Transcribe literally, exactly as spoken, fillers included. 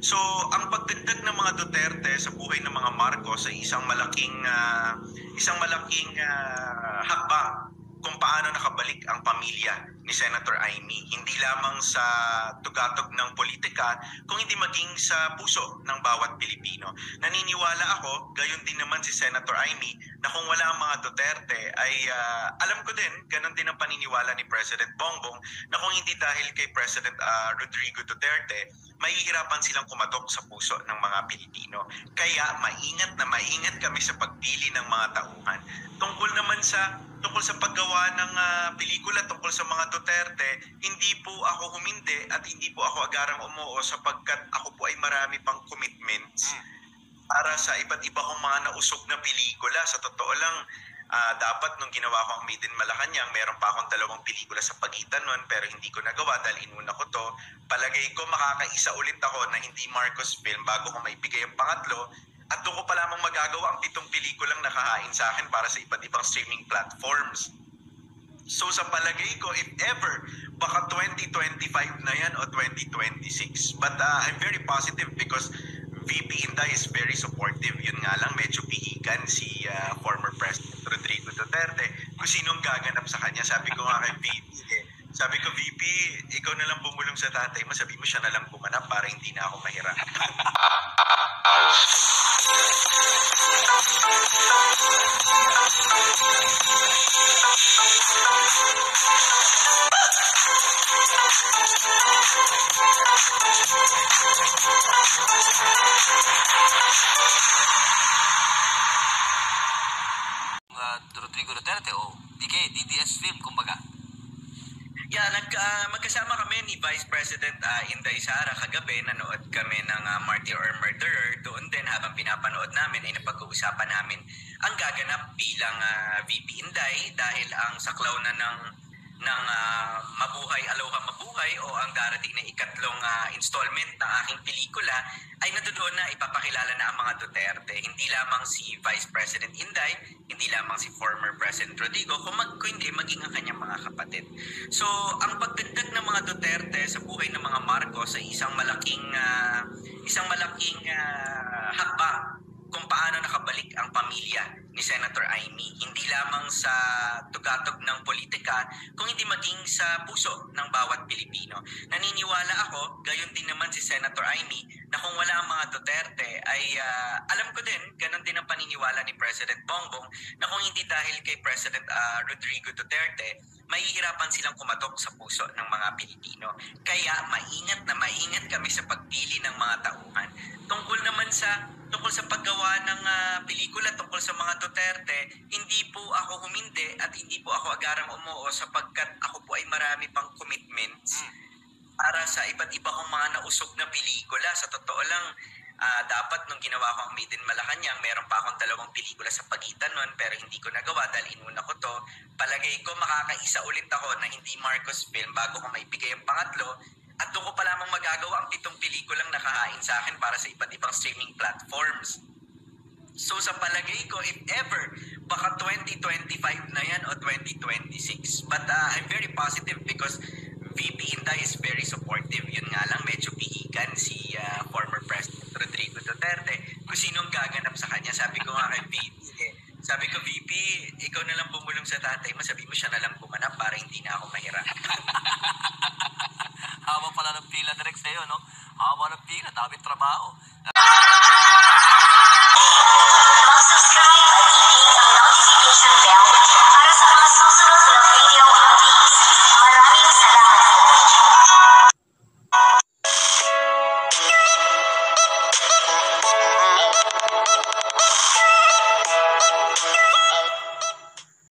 So, ang pagdagdag ng mga Duterte sa buhay ng mga Marcos ay isang malaking uh, isang malaking uh, hakbang kung paano nakabalik ang pamilya ni Senator Imee, hindi lamang sa tugatog ng politika, kung hindi maging sa puso ng bawat Pilipino. Naniniwala ako, gayon din naman si Senator Imee, na kung wala ang mga Duterte ay uh, alam ko din, ganun din ang paniniwala ni President Bongbong, na kung hindi dahil kay President uh, Rodrigo Duterte, mahihirapan silang kumatok sa puso ng mga Pilipino. Kaya maingat na maingat kami sa pagpili ng mga tauhan. Tungkol naman sa Tungkol sa paggawa ng uh, pelikula tungkol sa mga Duterte, hindi po ako humindi at hindi po ako agarang umuo sapagkat ako po ay marami pang commitments mm. para sa iba't iba kong mga nausog na pelikula. Sa totoo lang, uh, dapat nung ginawa ko ang Made in Malacañang, meron pa akong dalawang pelikula sa pagitan nun pero hindi ko nagawa dahil inuna ko to. Palagay ko makakaisa ulit ako na hindi Marcos film bago ko maibigay ang pangatlo. At doon ko pa lamang magagawa ang pitong pelikulang nakahain sa akin para sa iba't ibang streaming platforms. So sa palagay ko, if ever, baka twenty twenty-five na yan o twenty twenty-six. But uh, I'm very positive because V P Inday is very supportive. Yun nga lang, medyo pihikan si uh, former President Rodrigo Duterte kung sinong gaganap sa kanya. Sabi ko nga kay V P, eh, sabi ko, V P, ikaw na lang bumulong sa tatay mo. Sabi mo, siya na lang gumanap para hindi na ako mahirap. Uh, Rodrigo Duterte o D K, D D S film kumbaga. Yeah, nag, uh, magkasama kami ni Vice President uh, Inday Sara Kagawen, nanood kami ng uh, Marty Ormerder. Doon din habang pinapanood namin ay napag-uusapan namin ang gaganap bilang uh, V P Inday dahil ang saklaw na ng ng uh, Mabuhay Aloha Mabuhay o ang darating na ikatlong uh, installment ng aking pelikula ay nandoon na ipapakilala na ang mga Duterte. Hindi lamang si Vice President Inday, hindi lamang si former President Rodrigo, kung, mag, kung hindi maging ang kanyang mga kapatid. So ang pagdagdag ng mga Duterte sa buhay ng mga Marcos ay isang malaking uh, isang malaking uh, hakbang kung paano nakabalik ang pamilya ni Senator Imee, hindi lamang sa tugatog ng politika, kung hindi maging sa puso ng bawat Pilipino. Naniniwala ako, gayon din naman si Senator Imee, na kung wala ang mga Duterte ay uh, alam ko din, ganun din ang paniniwala ni President Bongbong, na kung hindi dahil kay President uh, Rodrigo Duterte, mahihirapan silang kumatok sa puso ng mga Pilipino. Kaya maingat na maingat kami sa pagpili ng mga tauhan. Tungkol naman sa Tungkol sa paggawa ng uh, pelikula tungkol sa mga Duterte, hindi po ako humindi at hindi po ako agarang umuo sapagkat ako po ay marami pang commitments mm. para sa iba't iba kong mga nausog na pelikula. Sa totoo lang, uh, dapat nung ginawa ko ang Made in Malacañang, meron pa akong dalawang pelikula sa pagitan nun pero hindi ko nagawa dahil inuna ko to. Palagay ko makakaisa ulit ako na hindi Marcos film bago ko maibigay ang pangatlo. At doon ko pa lamang magagawa ang pitong pelikulang nakahain sa akin para sa iba't ibang streaming platforms. So sa palagay ko, if ever, baka twenty twenty-five na yan o twenty twenty-six. But uh, I'm very positive because V P Inday is very supportive. Yun nga lang, medyo pihikan si uh, former President Rodrigo Duterte kung sinong gaganap sa kanya. Sabi ko nga kay V P, eh, sabi ko, V P, ikaw na lang bumulong sa tatay mo. Sabi mo, siya na lang gumanap para hindi na ako mahirap. Haba pala ng pila direct sa'yo, no? Haba ng pila, dami trabaho.